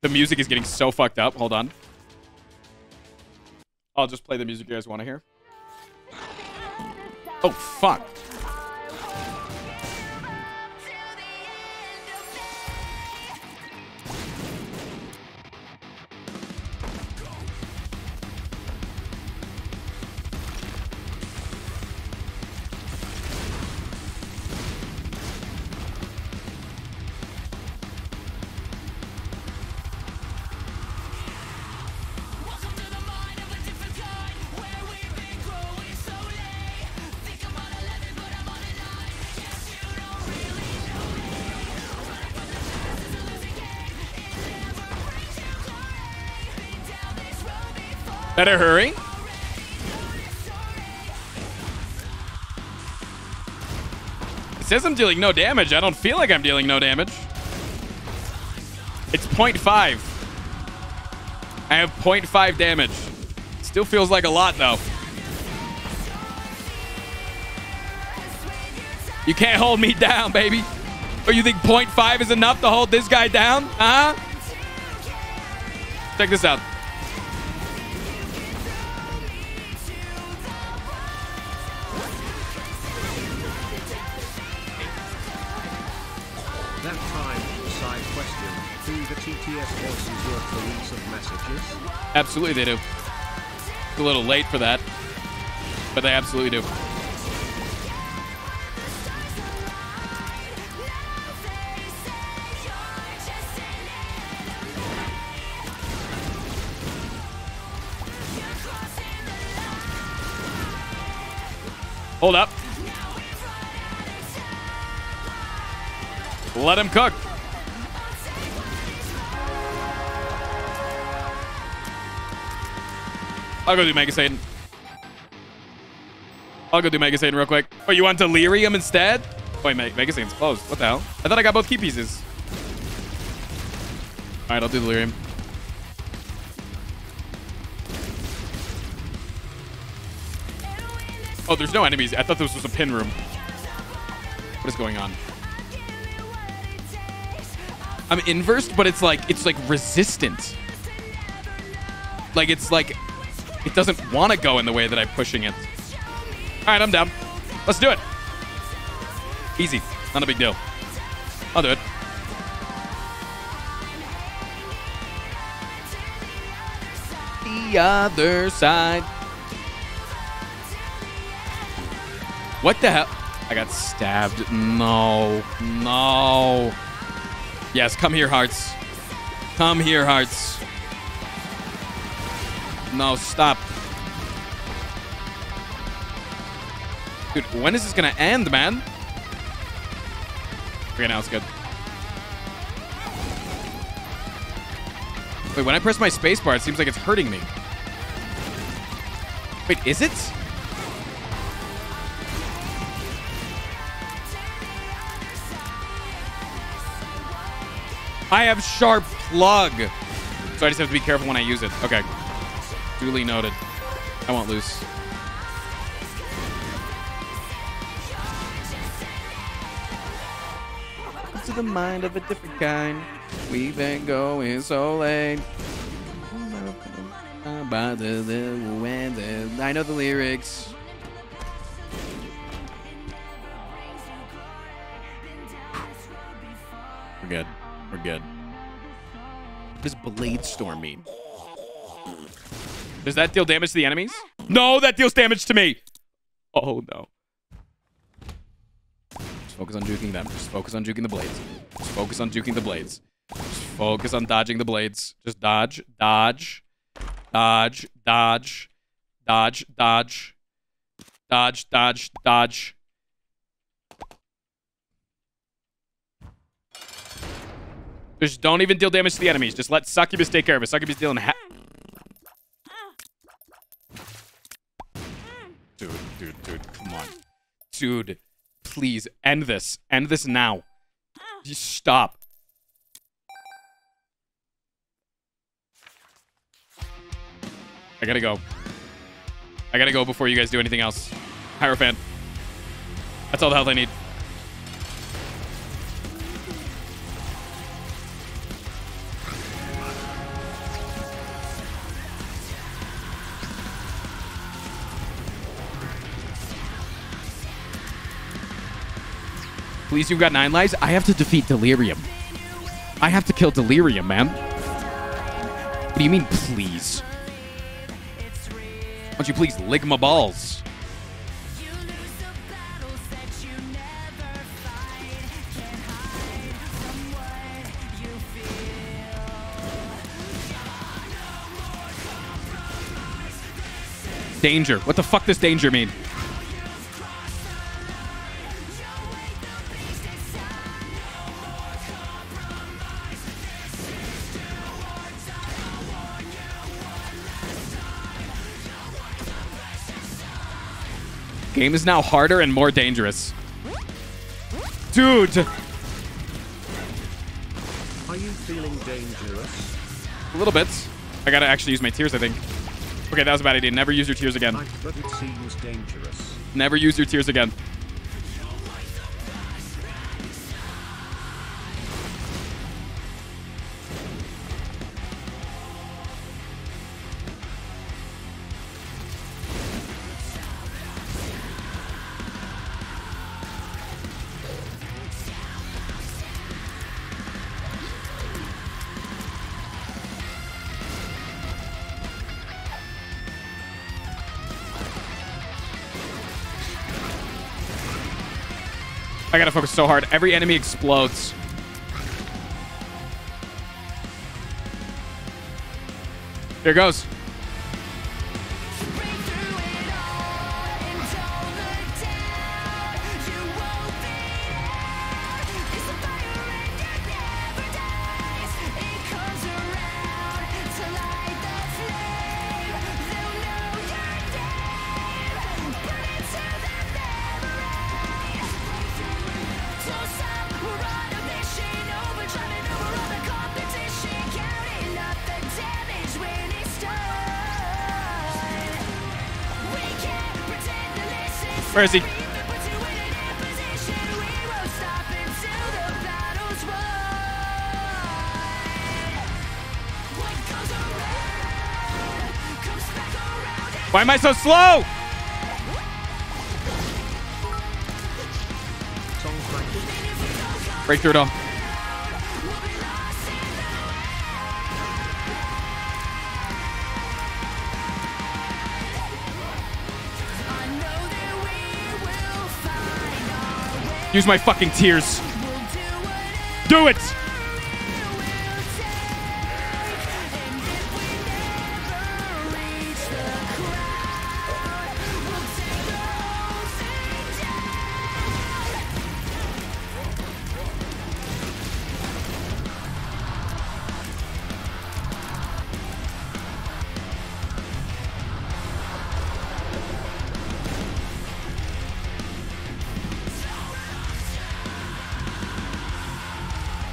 The music is getting so fucked up. Hold on. I'll just play the music you guys want to hear. Oh, fuck. Better hurry. It says I'm dealing no damage. I don't feel like I'm dealing no damage. It's point five. I have point five damage. Still feels like a lot, though. You can't hold me down, baby. Or you think point five is enough to hold this guy down? Uh-huh. Check this out. Absolutely they do. It's a little late for that, but they absolutely do. Hold up. Let him cook. I'll go do Mega Satan. I'll go do Mega Satan real quick. Oh, you want Delirium instead? Wait, Mega Satan's closed. What the hell? I thought I got both key pieces. All right, I'll do Delirium. Oh, there's no enemies. I thought this was a pin room. What is going on? I'm inversed, but it's like, it's like resistant. Like, it's like... It doesn't want to go in the way that I'm pushing it. All right, I'm down. Let's do it. Easy. Not a big deal. I'll do it. The other side. What the hell? I got stabbed. No. No. Yes, come here, hearts. Come here, hearts. No, stop. Dude, when is this gonna end, man? Okay, now it's good. Wait, when I press my space bar, it seems like it's hurting me. Wait, is it? I have sharp plug. So I just have to be careful when I use it. Okay. Duly noted. I won't lose. To the mind of a different kind. We've been going so late. I know the lyrics. We're good. We're good. This blade storm mean? Does that deal damage to the enemies? No, that deals damage to me. Oh no. Just focus on juking them. Just focus on juking the blades. Just focus on juking the blades. Just focus on dodging the blades. Just dodge, dodge, dodge, dodge, dodge, dodge, dodge, dodge, dodge. Just don't even deal damage to the enemies. Just let Succubus take care of it. Succubus dealing ha- Dude, dude, dude, come on. Dude, please, end this. End this now. Just stop. I gotta go. I gotta go before you guys do anything else. Hierophant. That's all the health I need. Please, you've got nine lives. I have to defeat Delirium. I have to kill Delirium, man. What do you mean, please? Why don't you please lick my balls? Danger. What the fuck does danger mean? Game is now harder and more dangerous. Dude! Are you feeling dangerous? A little bit. I gotta actually use my tears, I think. Okay, that was a bad idea. Never use your tears again. But it seems dangerous. Never use your tears again. I gotta focus so hard. Every enemy explodes. Here it goes. Where is he? Why am I so slow? Break through it all. Use my fucking tears. Do it!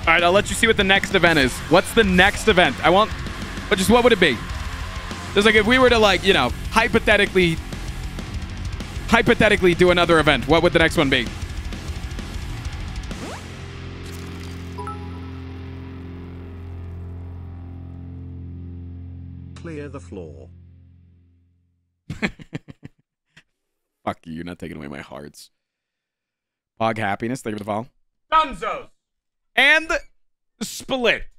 All right, I'll let you see what the next event is. What's the next event? I want, but just what would it be? Just like if we were to like, you know, hypothetically, hypothetically do another event, what would the next one be? Clear the floor. Fuck you, you're not taking away my hearts. Pog Happiness, thank you for the follow. Dunzos! And Split.